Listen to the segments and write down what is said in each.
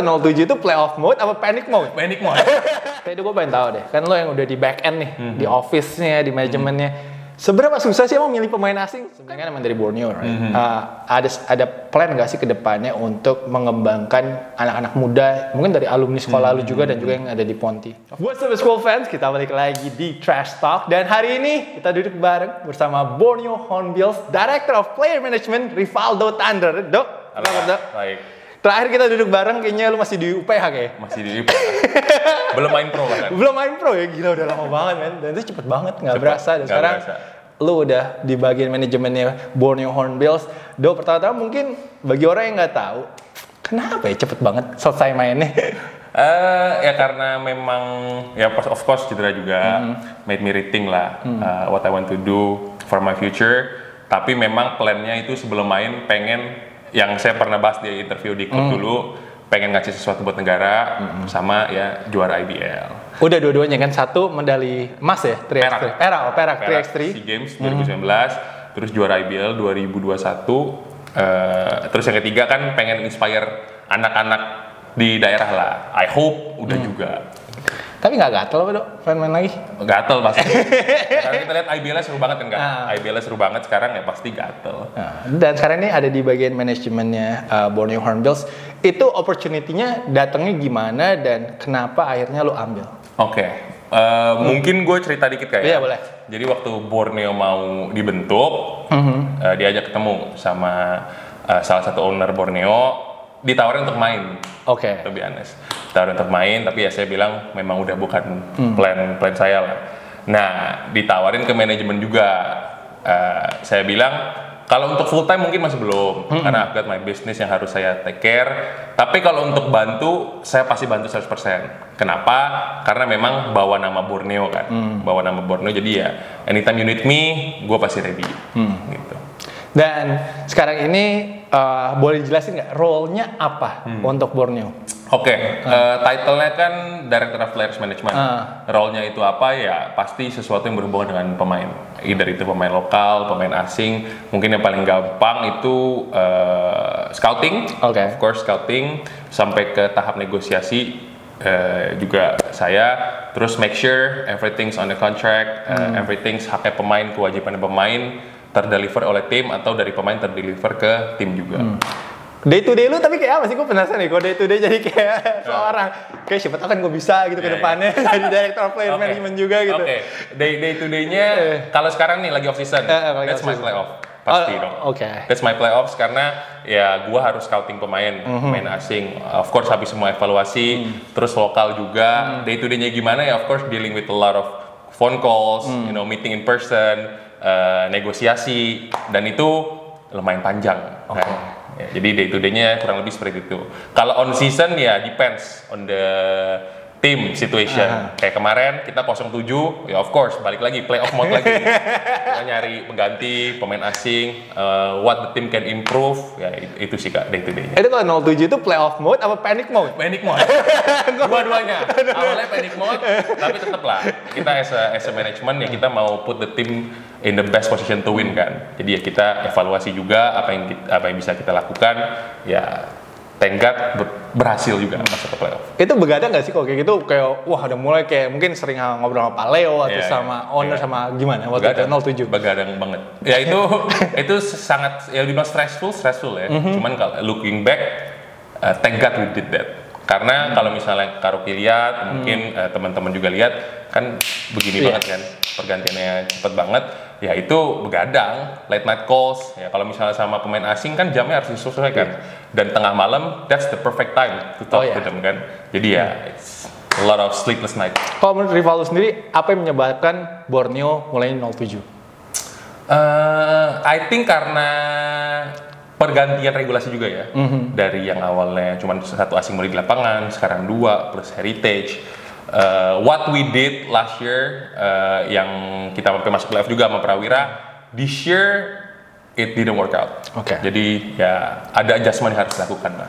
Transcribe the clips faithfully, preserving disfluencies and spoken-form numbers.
nol tujuh itu playoff mode apa panic mode? Panic mode. Kayak itu gue pengen tahu deh, kan lo yang udah di back end nih, mm-hmm. di office-nya, di manajemennya. Mm-hmm. Seberapa susah sih emang milih pemain asing? Sebenarnya kan emang dari Borneo, right? Mm-hmm. uh, ada ada plan nggak sih ke depannya untuk mengembangkan anak-anak muda, mungkin dari alumni sekolah mm-hmm. lu juga dan juga yang ada di Ponti. What's up school fans, kita balik lagi di Trash Talk dan hari ini kita duduk bareng bersama Borneo Hornbills Director of Player Management Rivaldo Tandra. Dok, apa kabar Dok? Baik. Terakhir kita duduk bareng, kayaknya lu masih di U P H kayaknya? Masih di U P H. Belum main pro kan? Belum main pro ya? Gila, udah lama banget men. Dan itu cepet banget, gak cepet, berasa. Dan gak sekarang berasa. Lu udah di bagian manajemennya Borneo Hornbills. Do, pertama-tama mungkin bagi orang yang gak tahu, kenapa ya cepet banget selesai mainnya? Uh, ya karena memang, ya of course cedera juga, mm-hmm. made me rethink lah mm-hmm. uh, what I want to do for my future. Tapi memang plannya itu sebelum main pengen yang saya pernah bahas di interview di klub mm. dulu, pengen ngasih sesuatu buat negara, mm. sama ya juara I B L. Udah dua-duanya kan, satu medali emas ya, tiga kali tiga, perak, oh perak, tiga kali tiga SEA Games dua ribu sembilan belas, mm. terus juara I B L dua ribu dua puluh satu, uh, terus yang ketiga kan pengen inspire anak-anak di daerah lah, I hope udah mm. juga. Tapi nggak gatel apa Dok? Pengen main lagi? Gatel pasti. Karena kita lihat I B L-nya seru banget kan nggak? Ah. I B L-nya seru banget sekarang ya pasti gatel. Nah, dan sekarang ini ada di bagian manajemennya uh, Borneo Hornbills. Itu opportunity-nya datangnya gimana dan kenapa akhirnya lo ambil? Oke, okay. uh, hmm. mungkin gue cerita dikit kayak. Iya boleh. Jadi waktu Borneo mau dibentuk, mm-hmm. uh, diajak ketemu sama uh, salah satu owner Borneo. Ditawarin untuk main, oke. Okay. Lebih honest, ditawarin untuk main, tapi ya saya bilang memang udah bukan hmm. plan plan saya lah. Nah, ditawarin ke manajemen juga, uh, saya bilang kalau untuk full time mungkin masih belum, hmm. karena I've got my business yang harus saya take care. Tapi kalau untuk bantu, saya pasti bantu seratus persen. Kenapa? Karena memang bawa nama Borneo kan, hmm. bawa nama Borneo. Jadi ya anytime you need me, gue pasti ready. Hmm. Gitu. Dan sekarang ini uh, boleh jelasin nggak role-nya apa hmm. untuk Borneo? Oke, okay. uh, title-nya kan Director of Players Management. Uh. Role-nya itu apa ya? Pasti sesuatu yang berhubungan dengan pemain. Either itu pemain lokal, pemain asing. Mungkin yang paling gampang itu uh, scouting, okay. of course scouting, sampai ke tahap negosiasi. Uh, juga saya terus make sure everything's on the contract, uh, hmm. everything's haknya pemain, kewajiban pemain terdeliver oleh tim atau dari pemain terdeliver ke tim juga. Hmm. Day to day lu tapi kayak apa sih? Gue penasaran nih, kalau day to day jadi kayak oh. seorang kayak siapa tau kan gue bisa gitu yeah, ke depannya yeah. jadi director of player okay. management juga gitu. Oke, okay. day day to day-nya yeah. kalau sekarang nih lagi off season, uh, that's my playoff. Pasti oh, dong. Oke. Okay. That's my playoffs karena ya gue harus scouting pemain, mm-hmm. pemain asing. Of course habis semua evaluasi, mm. terus lokal juga. Mm. Day to day-nya gimana ya? Of course dealing with a lot of phone calls, mm. you know, meeting in person, uh, negosiasi dan itu lumayan panjang. Oke. Okay. Kan? Ya, jadi day to day-nya kurang lebih seperti itu. Kalau on season ya depends on the tim situation. Uh-huh. Kayak kemarin kita nol tujuh, ya of course balik lagi playoff mode lagi. Kita nyari pengganti, pemain asing, uh, what the team can improve, ya itu, itu sih Kak day to day-nya. Itu kalau nol tujuh itu playoff mode apa panic mode? Panic mode. Dua-duanya. Awalnya panic mode, tapi tetap lah kita as a, as a management ya kita mau put the team in the best position to win kan. Jadi ya kita evaluasi juga apa yang kita, apa yang bisa kita lakukan ya. Tenggat berhasil juga masuk ke playoff. Itu begadang nggak sih kok kayak gitu kayak wah udah mulai kayak mungkin sering ngobrol sama Pak Leo atau yeah, sama yeah, owner yeah. sama gimana waktu itu nol tujuh. Begadang banget. Ya itu itu sangat ya dibilang stressful stressful ya. Mm-hmm. Cuman kalau looking back, uh, thank God we did that. Karena mm-hmm. kalau misalnya Karuki lihat, mm-hmm. mungkin uh, teman-teman juga lihat kan begini yeah. banget kan pergantiannya cepet banget. Ya itu begadang, late night calls. Ya kalau misalnya sama pemain asing kan jamnya harus disesuaikan. Yeah. Dan tengah malam, that's the perfect time to talk oh, yeah. to them kan. Jadi yeah. ya, it's a lot of sleepless night. Kalau menurut Rivaldo sendiri, apa yang menyebabkan Borneo mulai nol tujuh? Uh, I think karena pergantian regulasi juga ya. Mm-hmm. Dari yang awalnya cuma satu asing mulai di lapangan, sekarang dua plus heritage. Uh, what we did last year, uh, yang kita sampai masuk playoff juga sama Prawira, this year it didn't work out. Oke. Okay. Jadi ya ada adjustment yang harus dilakukan lah.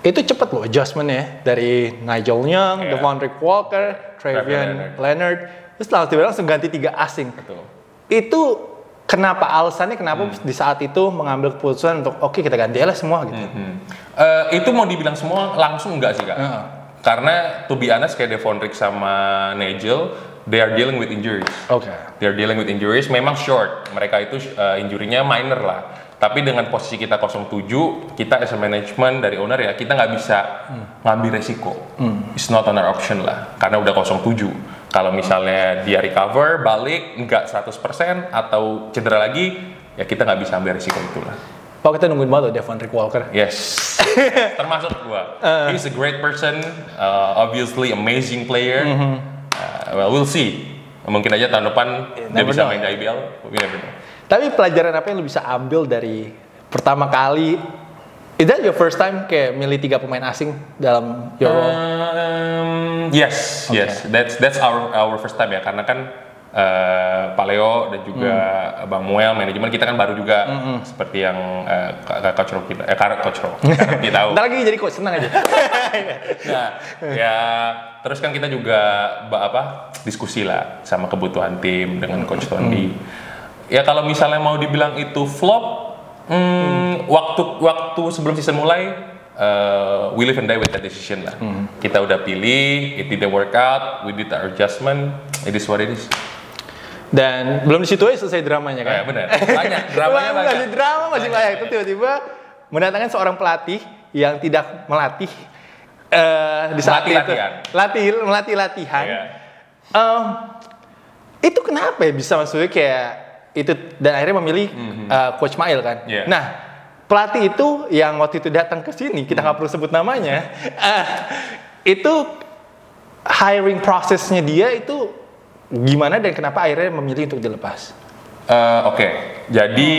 Itu cepet loh adjustmentnya dari Nigel Young, yeah. Devonric Walker, Travian Leonard, terus langsung tiba-tiba langsung ganti tiga asing. Betul. Itu Kenapa alasannya kenapa hmm. di saat itu mengambil keputusan untuk oke okay, kita ganti aja semua gitu? Hmm. Uh, itu mau dibilang semua langsung enggak sih kak? Uh. Karena to be honest kayak Devonric sama Nigel, they are dealing with injuries. Oke. Okay. They are dealing with injuries. Memang short, mereka itu uh, injurinya minor lah. Tapi dengan posisi kita nol tujuh, kita as a management dari owner ya kita nggak bisa hmm. ngambil resiko. Hmm. It's not on our option lah, karena udah nol tujuh. Kalau misalnya dia recover, balik, nggak seratus persen atau cedera lagi, ya kita nggak bisa ambil risiko itulah. Pak, kita nungguin banget loh Devonric Walker. Yes, termasuk gua. Uh. He's a great person, uh, obviously amazing player. Mm-hmm. uh, well, we'll see. Mungkin aja tahun depan yeah, dia bisa know. main di I B L. Tapi pelajaran apa yang lu bisa ambil dari pertama kali? Is that your first time kayak milih tiga pemain asing dalam your role? Um, yes, okay. yes, that's that's our our first time ya, karena kan uh, Pak Leo dan juga mm. Bang Muel manajemen kita kan baru juga mm -hmm. seperti yang kakak Coach Ro kita, eh kakak Coach Ro kita tahu. Ntar lagi jadi coach senang aja. Nah, ya terus kan kita juga apa diskusi lah sama kebutuhan tim dengan Coach Tony. Mm. Ya kalau misalnya mau dibilang itu flop. Hmm, waktu waktu sebelum season mulai, uh, we live and die with that decision lah. Hmm. Kita udah pilih, it didn't work out, we did our adjustment, it is what it is. Dan belum di situ aja selesai dramanya kan? Ya benar, banyak dramanya banyak. Masih drama masih banyak. Itu tiba-tiba mendatangkan seorang pelatih yang tidak melatih uh, di saat itu. Latih, melatih latihan. Yeah. Um, itu kenapa ya bisa maksudnya kayak? Itu dan akhirnya memilih mm-hmm. uh, Coach Mail kan. Yeah. Nah, pelatih itu yang waktu itu datang ke sini, kita nggak mm-hmm. perlu sebut namanya. Uh, itu hiring prosesnya dia itu gimana dan kenapa akhirnya memilih untuk dilepas? Uh, Oke, okay. jadi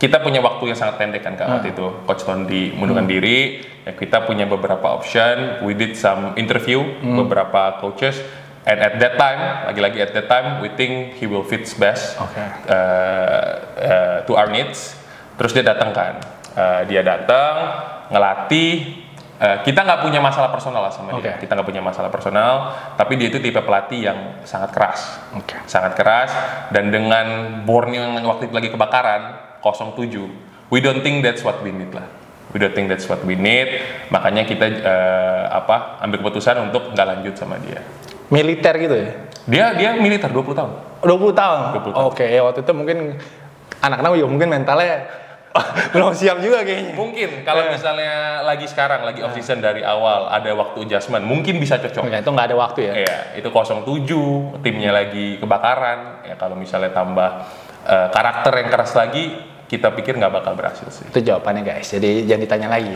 kita punya waktu yang sangat pendek kan kak waktu uh. itu. Coach Tony mundurkan hmm. diri. Ya, kita punya beberapa option. We did some interview hmm. beberapa coaches. And at that time, lagi-lagi at that time, we think he will fits best okay. uh, uh, to our needs. Terus dia datang kan, uh, dia datang ngelatih. Uh, kita nggak punya masalah personal lah sama okay. dia. Kita nggak punya masalah personal, tapi dia itu tipe pelatih yang sangat keras, okay. sangat keras. Dan dengan Borneo yang waktu itu lagi kebakaran nol tujuh, we don't think that's what we need lah. We don't think that's what we need. Makanya kita uh, apa ambil keputusan untuk nggak lanjut sama dia. Militer gitu ya? Dia dia militer dua puluh tahun. dua puluh tahun. dua puluh tahun. Oke, ya waktu itu mungkin anak-anak juga mungkin mentalnya belum siap juga kayaknya. Mungkin kalau yeah. misalnya lagi sekarang lagi off season dari awal ada waktu adjustment, mungkin bisa cocok. Mungkin itu nggak ada waktu ya. Iya, itu nol tujuh, timnya lagi kebakaran. Ya kalau misalnya tambah uh, karakter yang keras lagi kita pikir nggak bakal berhasil sih. Itu jawabannya guys, jadi jangan ditanya lagi.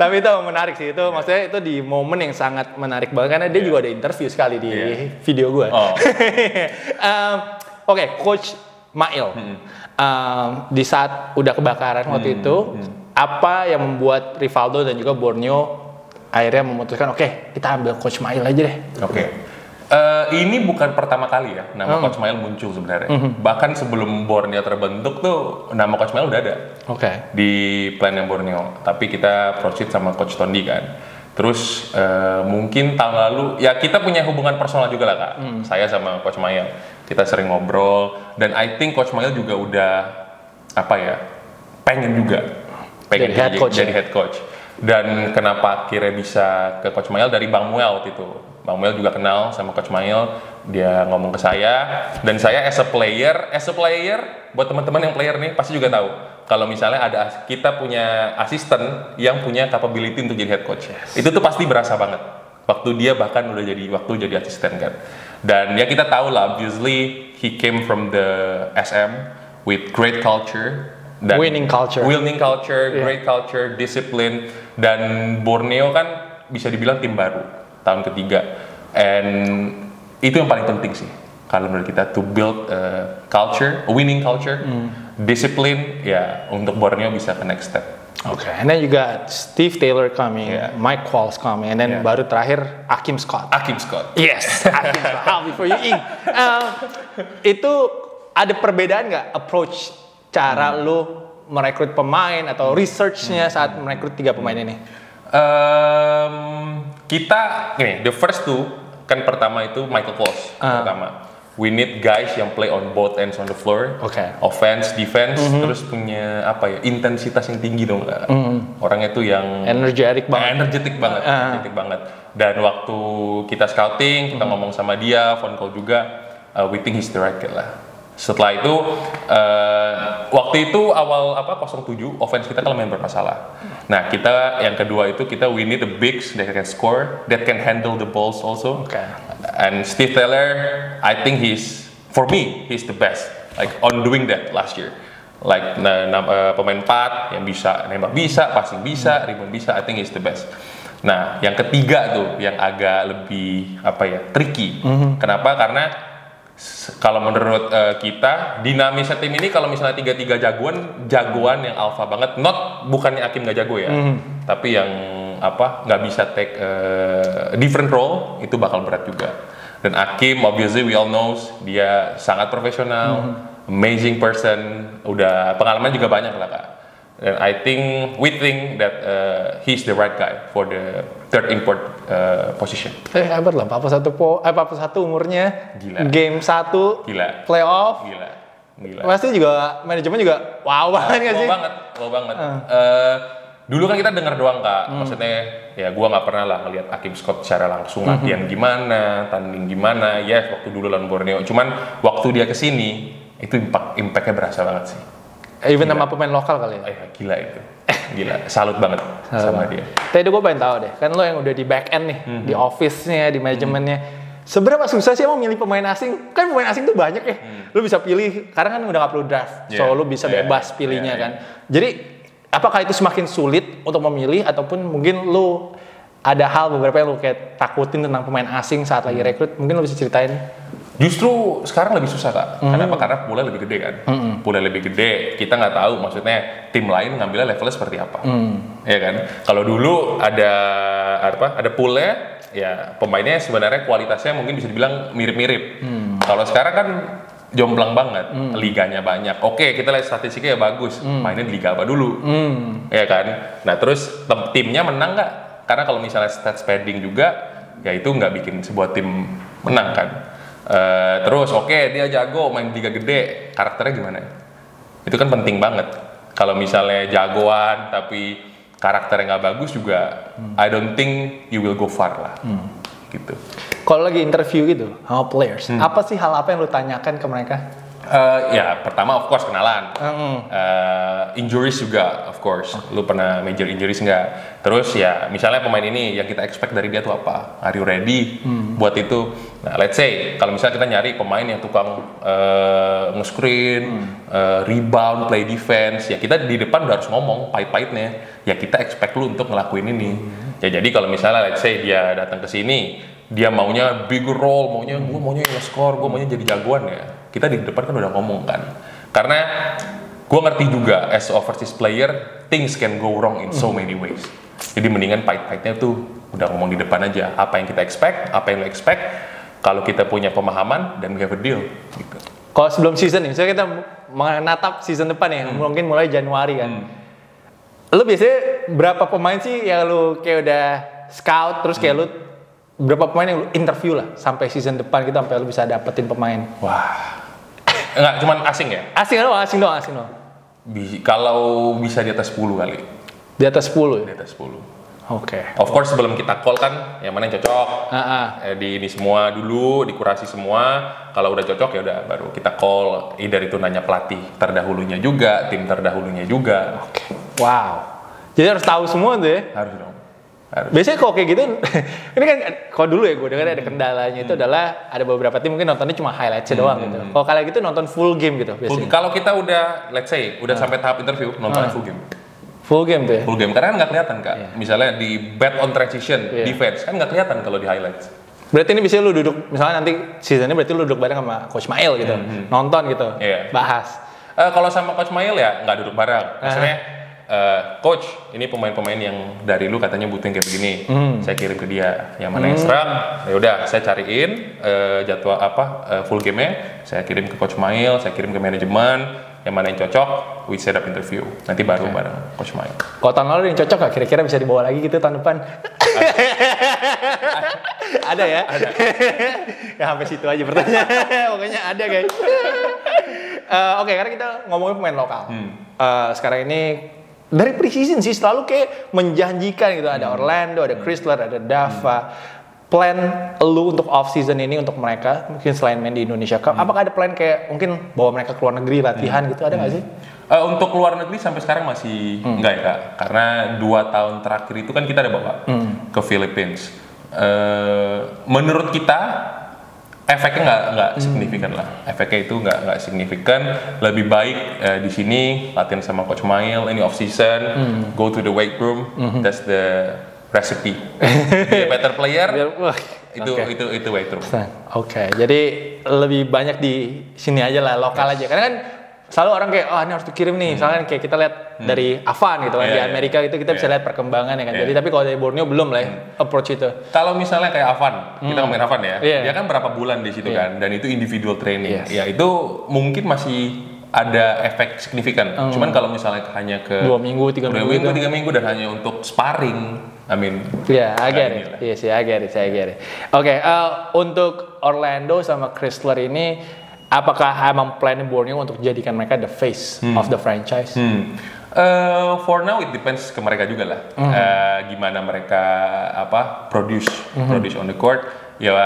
Tapi itu menarik sih, itu maksudnya itu di momen yang sangat menarik banget karena dia yeah. juga ada interview sekali di yeah. video gue. Oh. um, Oke, okay, Coach Mail, hmm. um, di saat udah kebakaran hmm. waktu itu, hmm. apa yang membuat Rivaldo dan juga Borneo akhirnya memutuskan, oke okay, kita ambil Coach Mail aja deh. Oke. Okay. Uh, ini bukan pertama kali ya nama hmm. Coach Mail muncul sebenarnya. Hmm. Bahkan sebelum Borneo terbentuk tuh nama Coach Mail udah ada. Oke. Okay. Di plan yang Borneo. Tapi kita proceed sama Coach Tony kan. Terus uh, mungkin tahun lalu ya kita punya hubungan personal juga lah kak. Hmm. Saya sama Coach Mail kita sering ngobrol dan I think Coach Mail juga udah apa ya pengen juga pengen jadi head coach. Jadi head coach. Dan kenapa akhirnya bisa ke Coach Mail dari Bang Muel waktu itu. Bang Muel juga kenal sama Coach Mail, dia ngomong ke saya dan saya as a player, as a player buat teman-teman yang player nih pasti juga tahu kalau misalnya ada kita punya asisten yang punya capability untuk jadi head coach yes. itu tuh pasti berasa banget waktu dia bahkan udah jadi waktu jadi asisten kan dan ya kita tahu lah obviously he came from the S M with great culture dan winning culture, winning culture, great yeah. culture, discipline dan Borneo kan bisa dibilang tim baru tahun ketiga, and itu yang paling penting sih kalau menurut kita to build a culture, a winning culture, mm. discipline ya untuk Borneo bisa ke next step. Oke, okay. And then you got Steve Taylor coming, yeah. Mike Cole coming, and then yeah. baru terakhir Hakim Scott. Hakim Scott. Yes. Hakim Scott. How before you ink. Uh, itu ada perbedaan nggak approach cara mm. lo merekrut pemain atau researchnya mm. saat merekrut tiga pemain ini? Um, kita, gini, the first two kan pertama itu Michael Cole uh. pertama we need guys yang play on both ends on the floor, okay. Offense, defense, mm-hmm. terus punya apa ya intensitas yang tinggi dong, mm-hmm. orangnya tuh yang energetic banget, energetic banget, uh. energetic banget. Dan waktu kita scouting, kita mm-hmm. ngomong sama dia, phone call juga, uh, we think he's the right guy lah. Setelah itu, uh, waktu itu awal apa nol tujuh, offense kita kalau main bermasalah. Nah, kita yang kedua itu kita we need the bigs that can score, that can handle the balls also. Okay. And Steve Taylor, I think he's for me he's the best. Like on doing that last year. Like na, na, uh, pemain empat yang bisa nembak bisa, passing bisa, rebound bisa. I think he's the best. Nah, yang ketiga tuh yang agak lebih apa ya tricky. Mm-hmm. Kenapa? Karena kalau menurut uh, kita dinamisnya tim ini kalau misalnya tiga-tiga jagoan jagoan yang alpha banget, not bukannya Hakim nggak jago ya, mm. tapi yang apa nggak bisa take uh, different role itu bakal berat juga. Dan Hakim obviously we all knows dia sangat profesional, mm. amazing person, udah pengalaman juga banyak lah kak. Dan I think we think that uh, he's the right guy for the third import uh, position. Eh hebat lah, papa satu po, eh papa satu umurnya, gila. Game satu, gila. Playoff, gila, gila. Pasti juga manajemen juga wow banget nggak sih? Wow banget, wow banget. Uh. Uh, dulu kan kita dengar doang kak, hmm. maksudnya ya gua nggak pernah lah ngelihat Hakim Scott secara langsung latihan mm-hmm. gimana, tanding gimana, ya yes, waktu dulu lawan Borneo. Cuman waktu dia kesini itu impact impactnya berasa banget sih. Even gila. Sama pemain lokal kali ya? Eh, gila itu, gila, salut banget sama dia. Tadi gue pengen tahu deh, kan lo yang udah di back end nih, mm-hmm. di office-nya, di manajemennya, mm-hmm. seberapa susah sih emang milih pemain asing? Kan pemain asing tuh banyak ya, mm. lo bisa pilih, karena kan udah gak perlu draft, yeah. so lo bisa yeah. bebas pilihnya yeah. kan. Jadi, apakah itu semakin sulit untuk memilih, ataupun mungkin lo ada hal beberapa yang lo kayak takutin tentang pemain asing saat mm-hmm. lagi rekrut, mungkin lo bisa ceritain? Justru sekarang lebih susah kak, mm-hmm. karena apa? Karena pula lebih gede kan, mm-hmm. pula lebih gede. Kita nggak tahu maksudnya tim lain ngambilnya levelnya seperti apa, mm. ya kan? Kalau dulu ada apa? Ada pula, ya pemainnya sebenarnya kualitasnya mungkin bisa dibilang mirip-mirip. Mm. Kalau sekarang kan jomplang banget, mm. liganya banyak. Oke, kita lihat statistiknya ya bagus, mm. mainin di liga apa dulu, mm. ya kan? Nah terus timnya menang nggak? Karena kalau misalnya stats padding juga, ya itu nggak bikin sebuah tim menang kan? Uh, terus oke okay, dia jago main liga gede, karakternya gimana? Itu kan penting banget. Kalau misalnya jagoan tapi karakternya nggak bagus juga, hmm. I don't think you will go far lah. Hmm. Gitu. Kalau lagi interview gitu sama players, hmm. apa sih hal apa yang lu tanyakan ke mereka? Uh, ya pertama of course kenalan, hmm. uh, injuries juga of course. Okay. Lu pernah major injuries nggak? Terus ya misalnya pemain ini yang kita expect dari dia tuh apa? Are you ready hmm. buat itu? Nah, let's say kalau misalnya kita nyari pemain yang tukang uh, nge-screen, hmm. uh, rebound, play defense, ya kita di depan udah harus ngomong pahit-pahitnya. Ya kita expect lu untuk ngelakuin ini. Hmm. Ya jadi kalau misalnya let's say dia datang ke sini, dia maunya big role, maunya gua maunya nge-score, gua maunya jadi jagoan ya. Kita di depan kan udah ngomong kan. Karena gua ngerti juga as overseas player, things can go wrong in so many ways. Jadi mendingan pahit-pahitnya tuh udah ngomong di depan aja. Apa yang kita expect, apa yang lu expect. Kalau kita punya pemahaman dan we have a deal gitu. Kalau sebelum season nih, misalnya kita menatap season depan ya, hmm. mungkin mulai Januari kan. Hmm. Lu biasanya berapa pemain sih yang lu kayak udah scout, terus kayak hmm. lu berapa pemain yang lu interview lah sampai season depan gitu, sampai lu bisa dapetin pemain? Wah, enggak cuman asing ya? Asing doang, asing doang, asing doang. Bi- kalau bisa di atas sepuluh kali. Di atas sepuluh? Di atas sepuluh. Oke. Okay. Of course sebelum kita call kan, yang mana yang cocok. Uh-uh. Di ini semua dulu, dikurasi semua. Kalau udah cocok ya udah baru kita call. Either itu nanya pelatih terdahulunya juga, tim terdahulunya juga. Oke. Okay. Wow. Jadi harus tahu semua tuh ya? Harus dong. Harus. Biasanya kalau kayak gitu, ini kan kalau dulu ya gue dengar ada kendalanya hmm. itu adalah ada beberapa tim mungkin nontonnya cuma highlights-nya doang hmm. gitu. Kalau kalian gitu nonton full game gitu biasanya. Kalau kita udah let's say udah hmm. sampai tahap interview, nonton hmm. full game. Full game tuh ya? Full game, karena kan nggak kelihatan kak. Yeah. Misalnya di bet on transition, yeah. defense, kan nggak kelihatan kalau di highlights. Berarti ini bisa lu duduk, misalnya nanti seasonnya berarti lu duduk bareng sama Coach Mail gitu, mm-hmm. nonton gitu, yeah. bahas. Uh, kalau sama Coach Mail ya nggak duduk bareng. Misalnya, uh-huh. uh, Coach, ini pemain-pemain yang dari lu katanya butuhin kayak begini, mm. saya kirim ke dia. Yang mana mm. yang serang, ya udah saya cariin uh, jadwal apa uh, full game-nya, saya kirim ke Coach Mail, saya kirim ke manajemen. Yang mana yang cocok, we set up interview. Nanti baru okay. bareng Coach Mike. Kalau tahun lalu yang cocok gak? Kira-kira bisa dibawa lagi gitu tahun depan? Ada ya? Ada. Ya sampai situ aja pertanyaan. Pokoknya ada guys. uh, Oke, okay, karena kita ngomongin pemain lokal. Hmm. Uh, sekarang ini dari preseason sih selalu kayak menjanjikan gitu. Ada Orlando, ada Chrysler, ada Dava. Hmm. Plan lu untuk off season ini untuk mereka mungkin selain main di Indonesia Cup, hmm. apakah ada plan kayak mungkin bawa mereka ke luar negeri latihan hmm. gitu, ada nggak hmm. sih? Uh, untuk luar negeri sampai sekarang masih hmm. nggak ya kak, karena dua tahun terakhir itu kan kita ada bawa hmm. ke Philippines. Uh, menurut kita efeknya nggak nggak hmm. signifikan lah, efeknya itu nggak nggak signifikan. Lebih baik uh, di sini latihan sama Coach Mail, ini off season, hmm. go to the weight room, hmm. that's the recipe. Be a better player. Biar, uh, itu, okay. itu itu itu way through. Oke, okay. Jadi lebih banyak di sini aja lah, lokal yes. aja. Karena kan selalu orang kayak oh ini harus dikirim nih. Misalnya hmm. kayak kita lihat hmm. dari Avan gitu kan yeah, di Amerika yeah. itu kita yeah. bisa lihat perkembangan ya kan. Yeah. Jadi tapi kalau dari Borneo belum lah ya, hmm. approach itu. Kalau misalnya kayak Avan, kita hmm. ngomongin Avan ya. Yeah. Dia kan berapa bulan di situ yeah. kan dan itu individual training. Yes. Ya itu mungkin masih ada efek signifikan. Hmm. Cuman kalau misalnya hanya ke dua minggu, tiga minggu, minggu, tiga minggu dan hanya untuk sparring, I mean. Ya, yeah, I get it. Iya sih, I get it, I get it. Oke, okay, uh, untuk Orlando sama Chrysler ini, apakah emang plan Borneo untuk jadikan mereka the face hmm. of the franchise? Hmm. Uh, for now it depends ke mereka juga lah. Mm-hmm. Uh, gimana mereka apa produce, mm-hmm. produce on the court. Ya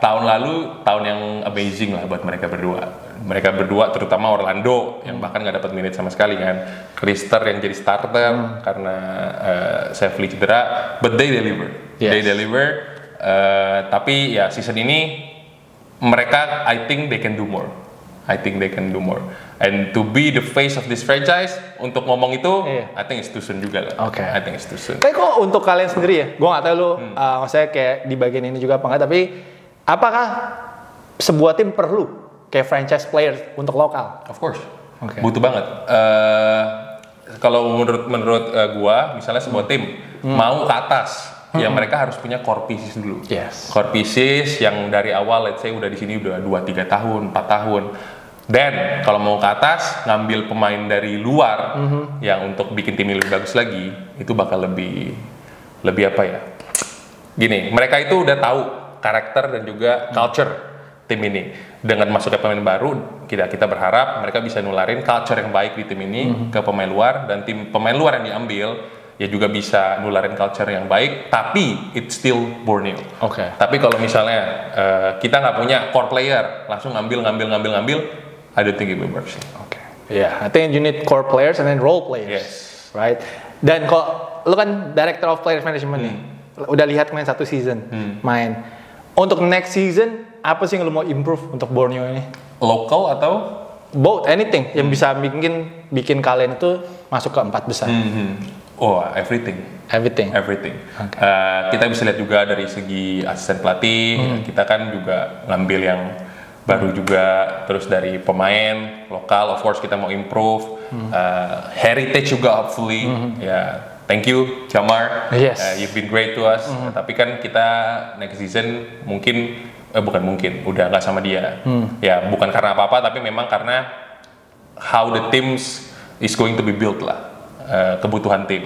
tahun lalu tahun yang amazing lah buat mereka berdua. Mereka berdua terutama Orlando yang bahkan nggak dapat menit sama sekali kan. Chrysler yang jadi starter hmm. karena uh, Safli cedera, but they deliver. Yes. They deliver. Uh, tapi ya season ini mereka I think they can do more. I think they can do more. And to be the face of this franchise, untuk ngomong itu, iya. I think it's too soon juga lah. Oke. Okay. I think it's too soon. Tapi kok untuk kalian sendiri ya, gue nggak tahu lo, hmm. uh, maksudnya kayak di bagian ini juga apa nggak, tapi apakah sebuah tim perlu kayak franchise player untuk lokal? Of course. Okay. Butuh banget. Uh, Kalau menurut menurut uh, gue, misalnya sebuah hmm. tim hmm. mau ke atas. Ya mereka harus punya core pieces dulu. Yes. Core pieces yang dari awal let's say udah di sini udah dua tiga tahun, empat tahun. Then kalau mau ke atas ngambil pemain dari luar mm-hmm. yang untuk bikin tim lebih bagus lagi, itu bakal lebih lebih apa ya? Gini, mereka itu udah tahu karakter dan juga culture mm. tim ini. Dengan masuknya pemain baru, kita kita berharap mereka bisa nularin culture yang baik di tim ini mm-hmm. ke pemain luar dan tim pemain luar yang diambil ya juga bisa nularin culture yang baik, tapi it's still Borneo. Oke. Okay. Tapi kalau misalnya uh, kita nggak punya core player, langsung ngambil ngambil ngambil ngambil, I don't think it will work. Oke. Okay. Yeah, I think you need core players and then role players, yes. right? Dan kalau lu kan director of players management hmm. nih, udah lihat main satu season, hmm. main. Untuk next season, apa sih yang lu mau improve untuk Borneo ini? Local atau? Both, anything yang hmm. bisa bikin bikin kalian itu masuk ke empat besar. Hmm. Oh, everything, everything, everything. Okay. Uh, kita bisa lihat juga dari segi asisten pelatih, hmm. kita kan juga ngambil yang baru juga, terus dari pemain lokal, of course kita mau improve, hmm. uh, heritage juga hopefully, hmm. ya. Yeah. Thank you, Jamar. Yes. Uh, you've been great to us. Mm-hmm. Tapi kan kita next season mungkin, eh, bukan mungkin, udah nggak sama dia. Mm. Ya bukan karena apa-apa, tapi memang karena how the teams is going to be built lah. Uh, kebutuhan tim.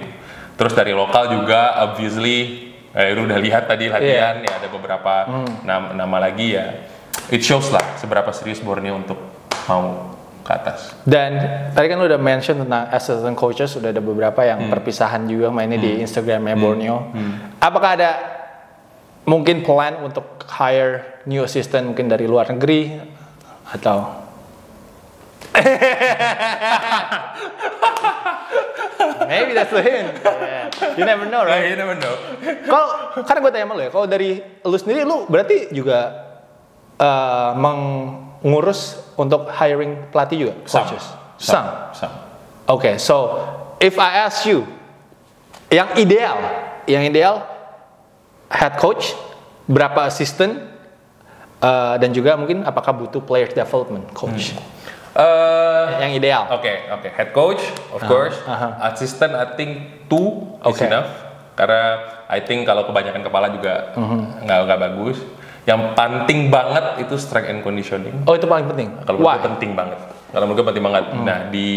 Terus dari lokal juga, obviously, eh, lu udah lihat tadi latihan, yeah. ya ada beberapa mm. nama, nama lagi ya. It shows lah seberapa serius Borneo untuk mau ke atas. Dan tadi kan lu udah mention tentang assistant coaches, udah ada beberapa yang mm. perpisahan juga mainnya mm. di Instagramnya mm. Borneo. Mm. Apakah ada mungkin plan untuk hire new assistant mungkin dari luar negeri atau? Maybe that's the hint. Yeah. You never know, right? Yeah, you never know. Kalau karena gue tanya sama lo ya, kalau dari lo sendiri, lo berarti juga uh, mengurus untuk hiring pelatih juga? Coaches? Some. Some. Some. Oke, okay, so if I ask you, yang ideal, yang ideal head coach, berapa assistant, uh, dan juga mungkin apakah butuh player development coach? Hmm. Uh, yang ideal. Oke, okay, oke. Okay. Head coach, of uh, course. Uh-huh. Assistant, I think two is okay. enough. Karena I think kalau kebanyakan kepala juga nggak uh-huh. nggak bagus. Yang penting banget itu strength and conditioning. Oh, itu paling penting. Kalau menurut gue penting banget. Kalau menurut gue penting banget. Uh-huh. Nah, di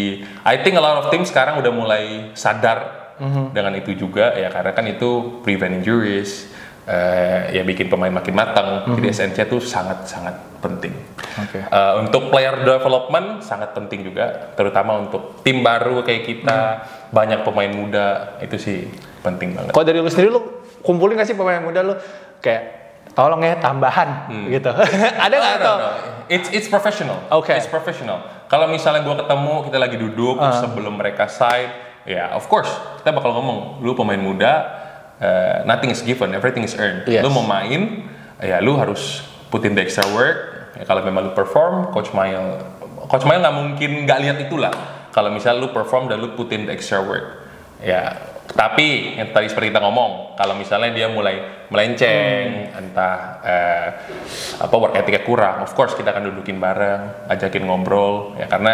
I think a lot of team sekarang udah mulai sadar uh-huh. dengan itu juga ya, karena kan itu prevent injuries. Uh, ya bikin pemain makin matang, mm-hmm. jadi esensinya tuh sangat-sangat penting. Okay. Uh, untuk player development sangat penting juga, terutama untuk tim baru kayak kita, mm. banyak pemain muda, itu sih penting banget. Kalau dari lu sendiri, lu kumpulin gak sih pemain muda lu? Kayak tolong ya tambahan, hmm. gitu. Ada nggak oh, no, atau? No. It's it's professional. Okay. It's professional. Kalau misalnya gua ketemu, kita lagi duduk, uh. sebelum mereka sign, ya yeah, of course, kita bakal ngomong, lu pemain muda, Uh, nothing is given, everything is earned. Yes. Lu mau main, ya lu harus put in the extra work. Ya, kalau memang lu perform, Coach Mail, Coach Mail nggak mungkin nggak lihat itulah. Kalau misal lu perform dan lu put in the extra work, ya. Tapi yang tadi seperti kita ngomong, kalau misalnya dia mulai melenceng, hmm. entah uh, apa work ethicnya kurang, of course kita akan dudukin bareng, ajakin ngobrol, ya karena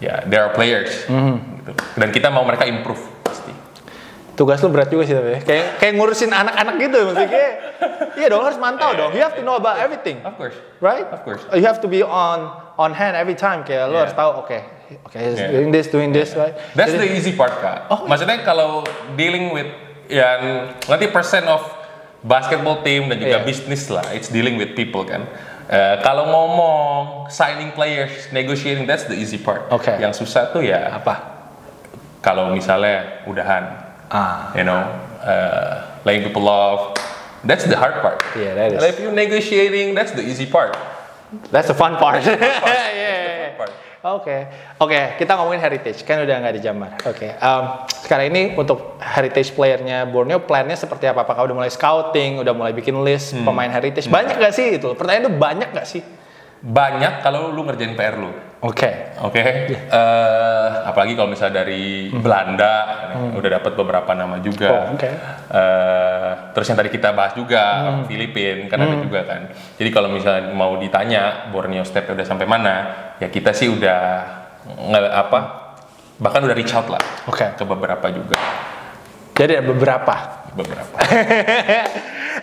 ya there are players, hmm. gitu. Dan kita mau mereka improve. Tugas lu berat juga sih tapi ya. Kayak kayak ngurusin anak-anak gitu maksudnya. Iya dong, harus mantau dong. You have to know about everything. Of course. Right? Of course. You have to be on on hand every time. Kayak yeah. lu harus tahu oke. Okay, oke, okay, yeah. doing this, doing yeah. this, right? That's Jadi, the easy part, Kak. Oh. Maksudnya kalau dealing with yang nanti percent of basketball team dan juga yeah. bisnis lah, it's dealing with people kan. Uh, kalau ngomong signing players, negotiating, that's the easy part. Okay. Yang susah tuh ya apa? Kalau misalnya udahan Ah, you know, uh, laying people off. That's the hard part. Yeah, that is. If you're negotiating, that's the easy part. That's the fun part. That's the fun part. yeah. Oke, oke. Okay. Okay, kita ngomongin heritage. Kan udah nggak di Jamar. Oke. Okay. Um, sekarang ini untuk heritage playernya Borneo, plannya seperti apa? Apakah udah mulai scouting, udah mulai bikin list hmm. pemain heritage? Banyak nggak sih itu? Pertanyaan itu banyak nggak sih? Banyak kalau lu ngerjain P R lu. Oke, okay. oke. Okay. Uh, apalagi kalau misalnya dari mm. Belanda, mm. udah dapat beberapa nama juga. Oh, okay. uh, terus yang tadi kita bahas juga, mm. Filipina kan mm. ada juga kan. Jadi kalau misalnya mau ditanya Borneo stepnya udah sampai mana, ya kita sih udah nge, apa, bahkan udah reach out lah okay. ke beberapa juga. Jadi ada beberapa. Beberapa.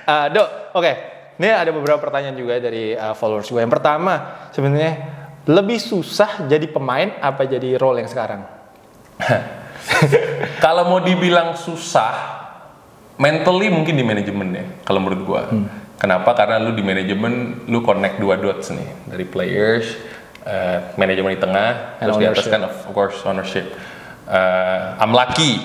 uh, Dok, oke. Okay. Ini ada beberapa pertanyaan juga dari uh, followers gue. Yang pertama, sebenarnya lebih susah jadi pemain apa jadi role yang sekarang? Kalau mau dibilang susah, mentally mungkin di manajemen ya, kalau menurut gua. Hmm. Kenapa? Karena lu di manajemen, lu connect dua dots nih, dari players, uh, manajemen di tengah, and terus ownership. Di atas kan of course ownership. Uh, I'm lucky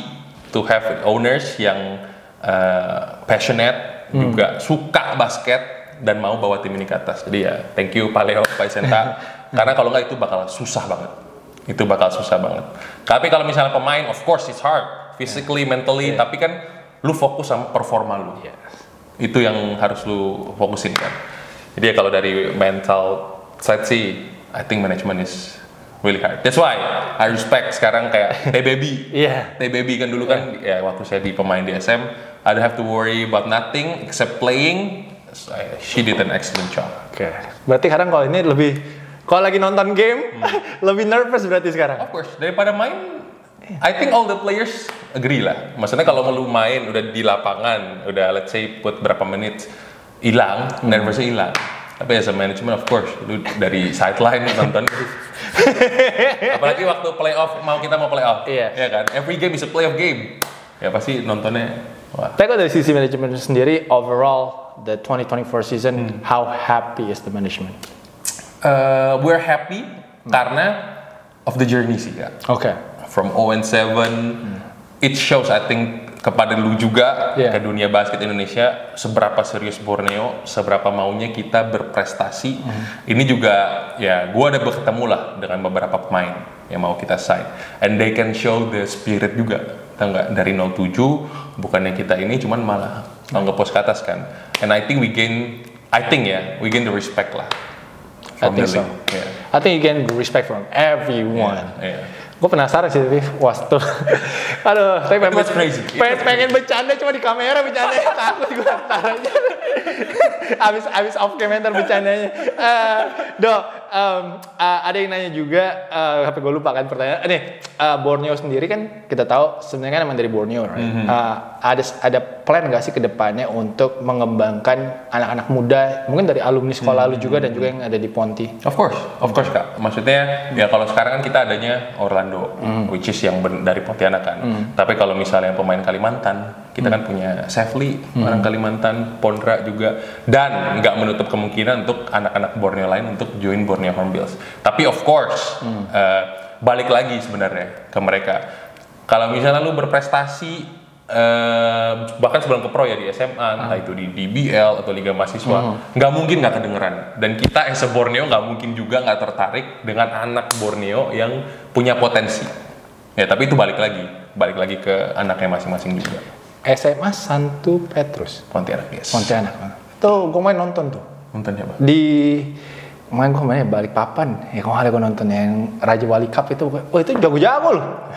to have owners yang uh, passionate, hmm. juga suka basket dan mau bawa tim ini ke atas. Jadi ya, thank you Pak Leo, Pak Isenta. Karena kalau nggak itu bakal susah banget, itu bakal susah banget. Tapi kalau misalnya pemain, of course it's hard, physically, yeah. mentally. Yeah. Tapi kan lu fokus sama performa lu, yeah. itu yang harus lu fokusin kan. Jadi ya kalau dari mental side sih, I think management is really hard. That's why I respect sekarang kayak D B B, yeah. D B B kan dulu kan, yeah. ya waktu saya di pemain di S M, I don't have to worry about nothing except playing. She did an excellent job. Oke, okay. Berarti kadang kalau ini lebih Kalau lagi nonton game, hmm. lebih nervous berarti sekarang? Of course, daripada main, I think all the players agree lah. Maksudnya kalau lu main, udah di lapangan, udah let's say put berapa menit, hilang, hmm. nervousnya hilang. Tapi as a management, of course, lu dari sideline nonton. Apalagi waktu playoff, mau kita mau playoff, yeah. ya kan? Every game is a playoff game. Ya pasti nontonnya, wah. Tapi dari sisi manajemen sendiri, overall, the twenty twenty-four season, hmm. how happy is the management? Uh, we're happy hmm. karena of the journey sih Kak. Oke. Okay. From oh and seven, hmm. it shows I think kepada lu juga yeah. ke dunia basket Indonesia seberapa serius Borneo, seberapa maunya kita berprestasi. Hmm. Ini juga ya gua ada bertemu lah dengan beberapa pemain yang mau kita sign. And they can show the spirit juga. Tahu nggak dari nol tujuh bukannya kita ini cuman malah hmm. nge-push ke atas kan. And I think we gain I think ya, yeah, we gain the respect lah. I think so. Yeah. I think you gain respect from everyone. Yeah, yeah. Gue penasaran sih, was tuh. Aduh, tapi pengen, crazy. pengen, pengen bercanda cuma di kamera bercanda. Takut gue antaranya. abis abis off camera bercandanya. Uh, Dok, um, uh, ada yang nanya juga. Tapi uh, gue lupa kan pertanyaan. Nih, uh, Borneo sendiri kan kita tahu sebenarnya kan emang dari Borneo, right? Mm-hmm. uh, ada ada plan nggak sih kedepannya untuk mengembangkan anak-anak muda, mungkin dari alumni sekolah mm-hmm. lu juga dan juga yang ada di Ponti? Of course, of course Kak. Maksudnya ya kalau sekarang kan kita adanya Orlando. Mm. Which is yang dari Pontianak kan. Mm. Tapi kalau misalnya pemain Kalimantan, Kita hmm. kan punya Safli, hmm. orang Kalimantan, Pondra juga, dan nggak menutup kemungkinan untuk anak-anak Borneo lain untuk join Borneo Hornbills. Tapi of course, hmm. uh, balik lagi sebenarnya ke mereka. Kalau misalnya lu berprestasi, uh, bahkan sebelum ke pro ya di S M A, hmm. entah itu di I B L atau Liga Mahasiswa, nggak hmm. mungkin nggak kedengeran. Dan kita as a Borneo nggak mungkin juga nggak tertarik dengan anak Borneo yang punya potensi. Ya tapi itu balik lagi, balik lagi ke anaknya masing-masing juga. S M A Santo Petrus Pontianak, yes. Pontianak. Tuh, gue main nonton tuh. Nonton siapa? Di main gue main Balikpapan. Ya, kemarin gue nonton yang Rajawali Cup itu. Wah, itu jago-jago loh.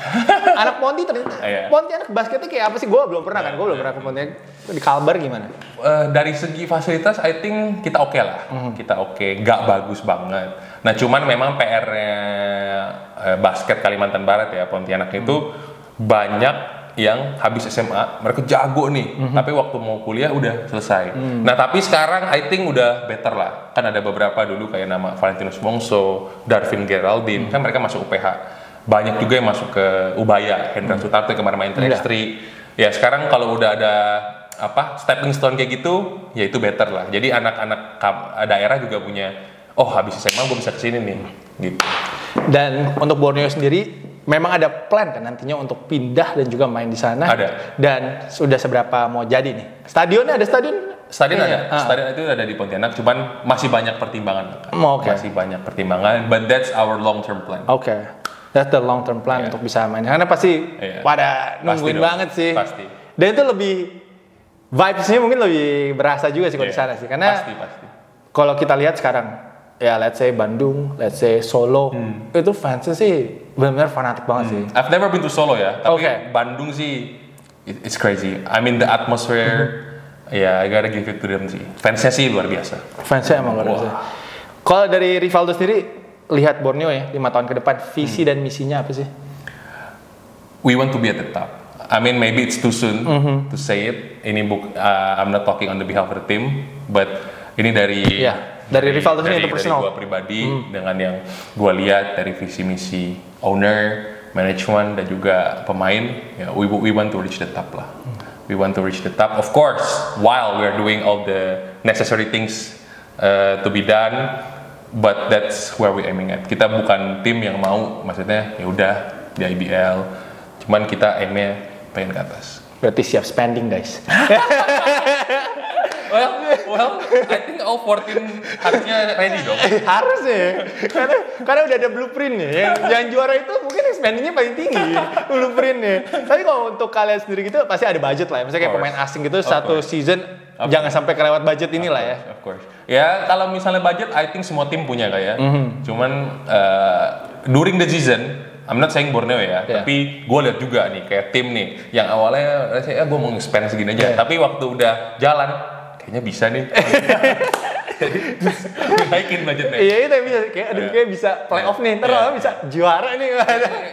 Anak Ponti ternyata. Yeah. Pontianak basketnya kayak apa sih? Gue belum pernah yeah. kan. Gue belum pernah ke Pontianak. Di Kalbar gimana? Uh, dari segi fasilitas, I think kita oke okay lah. Mm. Kita oke. Okay. Gak mm. bagus banget. Nah, cuman memang P R-nya uh, basket Kalimantan Barat ya, Pontianak mm. itu banyak yang habis S M A, mereka jago nih, mm-hmm. tapi waktu mau kuliah udah selesai. Mm. Nah tapi sekarang I think udah better lah, kan ada beberapa dulu kayak nama Valentinus Bongso, Darvin Geraldine, mm. kan mereka masuk U P H. Banyak juga yang masuk ke Ubaya, Hendra mm. Sutarto kemarin main Terestri. Ya sekarang kalau udah ada apa stepping stone kayak gitu, ya itu better lah. Jadi anak-anak daerah juga punya, oh habis S M A gue bisa kesini nih, gitu. Dan untuk Borneo sendiri, memang ada plan kan nantinya untuk pindah dan juga main di sana. Ada. Dan sudah seberapa mau jadi nih? Stadionnya ada stadion? Stadion ada. Ah. Stadion itu ada di Pontianak, cuman masih banyak pertimbangan. Oh, okay. Masih banyak pertimbangan, but that's our long term plan. Oke. Okay. That's the long term plan yeah. untuk bisa main. Karena pasti yeah. pada nungguin pasti banget sih. Pasti. Dan itu lebih vibes-nya mungkin lebih berasa juga sih kalau yeah. di sana sih. Karena pasti pasti. Kalau kita lihat sekarang ya, let's say Bandung, let's say Solo, hmm. itu fansnya sih benar-benar fanatik banget hmm. sih. I've never been to Solo ya, tapi okay. Bandung sih, it, it's crazy. I mean the atmosphere, ya yeah, I gotta give it to them sih. Fansnya sih luar biasa. Fansnya emang luar biasa. Wow. Kalau dari Rivaldo sendiri, lihat Borneo ya, lima tahun ke depan, visi hmm. dan misinya apa sih? We want to be at the top. I mean maybe it's too soon mm-hmm. to say it. Ini book, uh, I'm not talking on the behalf of the team, but ini dari... Yeah. Dari, dari rival dari, dari gue pribadi hmm. dengan yang gue lihat dari visi misi owner, manajemen dan juga pemain, ya, we we want to reach the top lah. Hmm. We want to reach the top, of course, while we are doing all the necessary things uh, to be done, but that's where we aiming at. Kita bukan tim yang mau, maksudnya ya udah di I B L, cuman kita aimnya pengen ke atas. Berarti siap spending guys. Well, well, I think all fourteen harusnya ready dong. Harus ya, karena, karena udah ada blueprintnya. Yang, yang juara itu mungkin spendingnya paling tinggi blueprintnya. Tapi kalau untuk kalian sendiri gitu pasti ada budget lah ya. Misalnya kayak pemain asing gitu satu season of jangan course. Sampai kelewat budget inilah ya. Of course. Ya kalau misalnya budget, I think semua tim punya kayak. Mm-hmm. Cuman uh, during the season. I'm not saying Borneo ya, yeah. tapi gue lihat juga nih kayak tim nih yang awalnya rasanya eh, gue mau nge-spend segini aja, yeah. tapi waktu udah jalan kayaknya bisa nih. Naikin budgetnya. Iya itu bisa, kayak aduh kayak bisa playoff nih, ntar yeah. bisa juara nih.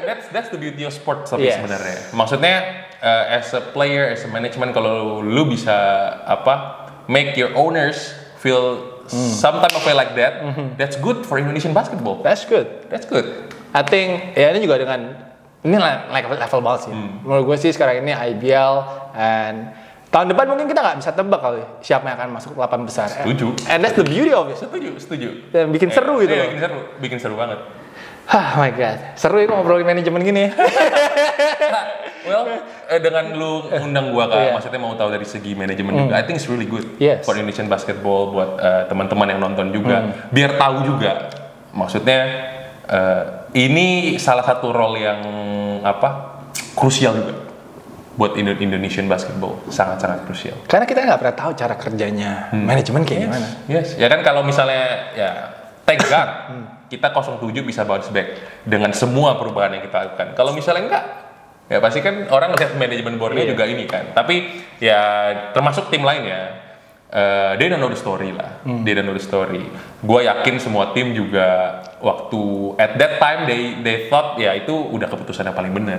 that's that's the beauty of sport tapi yes. sebenarnya. Maksudnya uh, as a player, as a management kalau lu bisa apa make your owners feel mm. some type of way like that, mm-hmm. that's good for Indonesian basketball. That's good. That's good. I think ya ini juga dengan ini like level banget sih. Hmm. Menurut gue sih sekarang ini I B L and tahun depan mungkin kita nggak bisa tebak kali siapa yang akan masuk delapan besar. Setuju. And, and that's the beauty of it. Setuju, setuju. Dan bikin eh, seru eh, gitu. Iya, bikin seru, bikin seru banget. Oh my god, seru ya ngobrolin manajemen gini. Well, eh, dengan lu undang gua kan, yeah. maksudnya mau tahu dari segi manajemen mm. juga. I think it's really good yes. for Indonesian basketball buat uh, teman-teman yang nonton juga, mm. biar tahu juga. Maksudnya. Uh, Ini salah satu role yang apa krusial juga buat Indonesian basketball, sangat-sangat krusial. Karena kita nggak pernah tahu cara kerjanya hmm. manajemen kayak yes. gimana. Yes, ya kan kalau misalnya ya tegang hmm. kita nol tujuh bisa bounce back dengan semua perubahan yang kita lakukan. Kalau misalnya enggak, ya pasti kan orang lihat manajemen Borneo yeah. juga ini kan. Tapi ya termasuk tim lain ya. Uh, they don't know the story lah, hmm. they don't know the story. Gue yakin semua tim juga waktu at that time they they thought ya itu udah keputusan yang paling benar.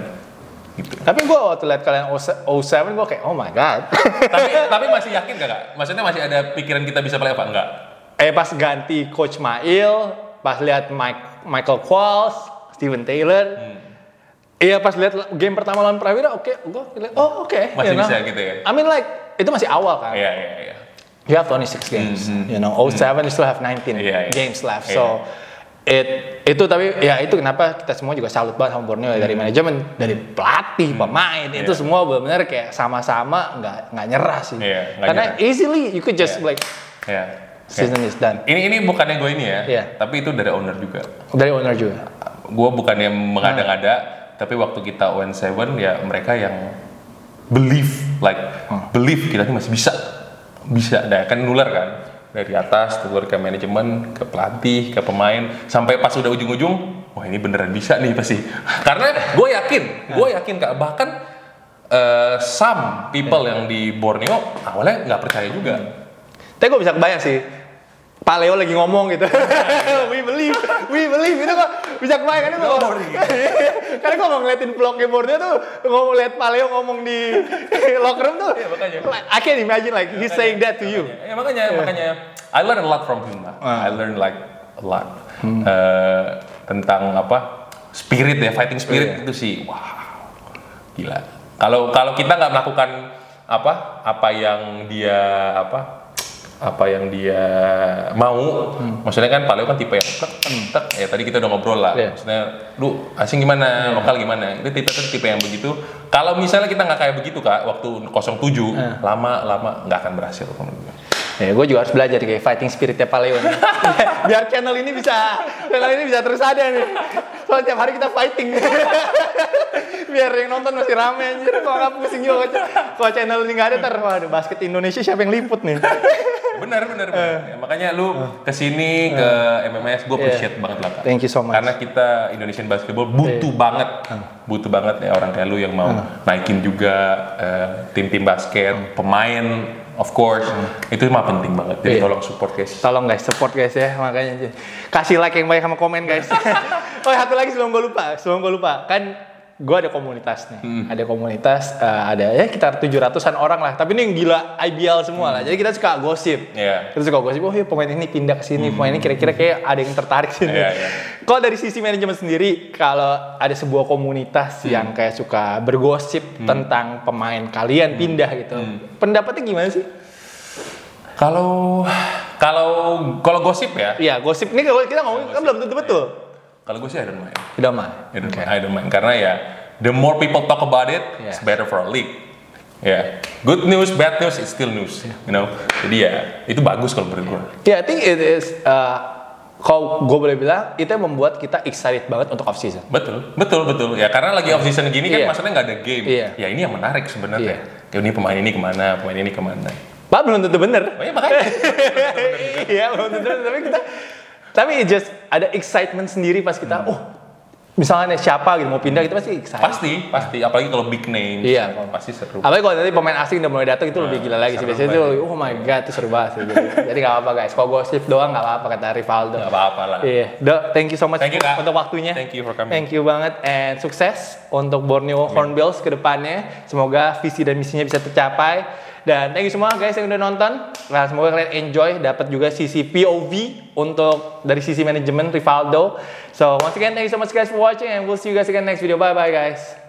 Gitu. Tapi gue waktu lihat kalian oh seven gue kayak oh my god. tapi tapi masih yakin gak kak? Maksudnya masih ada pikiran kita bisa play apa enggak? Eh pas ganti Coach Mail, pas lihat Mike Michael Cole, Steve Taylor. Hmm. Iya pas lihat game pertama lawan Prawira, oke, okay, gue lihat, oh oke, okay, masih you know? Bisa gitu ya. I mean like itu masih awal kan. Iya yeah, iya yeah, iya. Yeah. You have only six games, mm-hmm. you know. oh seven mm-hmm. you still have nineteen yeah, yeah. games left, yeah. so it itu tapi ya itu kenapa kita semua juga salut banget sama Borneo mm-hmm. dari manajemen, dari pelatih, mm-hmm. pemain yeah. itu semua benar-benar kayak sama-sama nggak nggak nyerah sih. Yeah, karena nyerah. Easily you could just yeah. like. Yeah. Season is done. Ini ini bukannya gue ini ya, yeah. tapi itu dari owner juga. Dari owner juga. Gue bukannya mengada-ngada, hmm. tapi waktu kita O N tujuh ya mereka yang believe, like hmm. believe kita ini masih bisa, bisa. Nah, kan nular kan dari atas, nular ke manajemen, ke pelatih, ke pemain, sampai pas udah ujung-ujung, wah ini beneran bisa nih pasti. Karena gue yakin, gue yakin kak bahkan uh, some people yeah. yang di Borneo awalnya nggak percaya juga. Tapi gue bisa kebayang sih. Pak Leo lagi ngomong gitu, we believe, we believe, itu kok bisa kebayang kan? Karena gue mau ngeliatin vlognya Borneo tuh, ngomong liat Pak Leo ngomong di locker room tuh, I can't imagine like he's saying that to you. Ya makanya, makanya, I learn a lot from him lah, I learn like a lot tentang apa spirit ya, fighting spirit itu sih, wow, gila. Kalau kalau kita nggak melakukan apa apa yang dia apa apa yang dia mau, hmm. maksudnya kan Pak Leo kan tipe yang tek, tek, ya tadi kita udah ngobrol lah, yeah. maksudnya lu asing gimana, yeah. lokal gimana, itu tipe tipe yang begitu. Kalau misalnya kita nggak kayak begitu kak, waktu nol tujuh yeah. lama-lama nggak akan berhasil. Ya, gue juga harus belajar kayak fighting spiritnya Pak Leo nih. Biar channel ini bisa, channel ini bisa terus ada nih. Soalnya tiap hari kita fighting. Biar yang nonton masih rame. Jadi kalau nggak pusing juga, kalau channel ini nggak ada ntar, waduh basket Indonesia siapa yang liput nih? Benar benar. Uh, ya, makanya lu kesini uh, ke M M S, gue appreciate yeah. banget lah. Kak. Thank you so much. Karena kita Indonesian basketball butuh yeah. banget, uh. butuh banget ya orang kayak lu yang mau uh. naikin juga uh, tim-tim basket, uh. pemain. Of course, hmm. itu mah penting banget. Jadi yeah. tolong support guys. Tolong guys, support guys ya. Makanya kasih like yang banyak sama komen guys. Oh satu lagi sebelum gue lupa, sebelum gue lupa kan gue ada komunitas nih, hmm. ada komunitas uh, ada ya sekitar tujuh ratusan orang lah. Tapi ini yang gila I B L semua hmm. lah. Jadi kita suka gosip, yeah. kita suka gosip. Oh ya pemain ini pindah ke sini, hmm. pemain ini kira-kira kayak ada yang tertarik sini. Yeah, yeah. Kalau dari sisi manajemen sendiri, kalau ada sebuah komunitas hmm. yang kayak suka bergosip hmm. tentang pemain kalian hmm. pindah gitu, hmm. pendapatnya gimana sih? Kalau kalau kalau gosip ya? Iya gosip. Ini kalau kita ngomong kan belum tentu betul. Kalau gue sih I don't mind. I don't mind. I don't mind. I don't mind. Karena ya, the more people talk about it, yeah. it's better for a league. Ya, yeah. good news, bad news, it's still news. Yeah. You know, jadi ya itu bagus kalau menurut gue. Yeah, I think it is. Uh, kalau gue boleh bilang, itu yang membuat kita excited banget untuk off season. Betul, betul, betul. Ya karena lagi off season gini kan, yeah. maksudnya nggak ada game. Yeah. Ya ini yang menarik sebenarnya. Yeah. Ini pemain ini kemana, pemain ini kemana. Bah belum tentu benar. Oh, ya makanya. Iya belum tentu benar, tapi kita. Tapi just ada excitement sendiri pas kita, hmm. oh misalnya siapa gitu mau pindah, kita pasti excited. Pasti, pasti. Apalagi kalau big names, iya, kalau, pasti seru. Apalagi kalau nanti pemain asing udah mulai datang itu nah, lebih gila lagi sih. Biasanya itu, oh my god, itu seru banget sih. Jadi nggak apa-apa guys, kalau gosip doang nggak apa-apa kata Rivaldo. Nggak apa-apa lah. Iya, Do, thank you so much you, untuk waktunya. Thank you for coming. Thank you banget and sukses untuk Borneo Hornbills ke depannya. Semoga visi dan misinya bisa tercapai. Dan thank you semua guys yang udah nonton. Nah, semoga kalian enjoy, dapat juga sisi P O V untuk dari sisi manajemen Rivaldo. So once again, thank you so much guys for watching and we'll see you guys again next video. Bye bye guys.